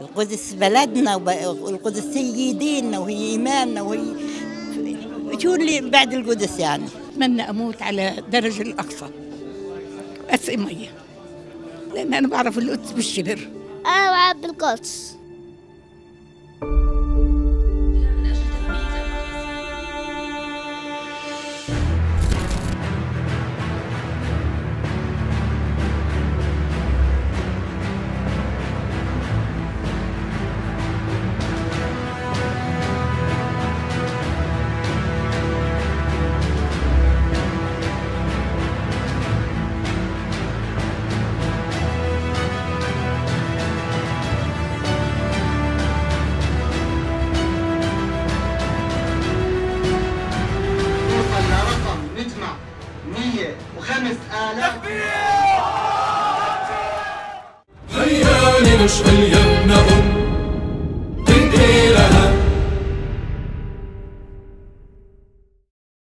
القدس بلدنا والقدس هي ديننا وهي إيماننا وهي شو اللي بعد القدس يعني. أتمنى أموت على درج الأقصى أسقي مية، لأن أنا بعرف القدس بالشبر. أنا بعرف القدس.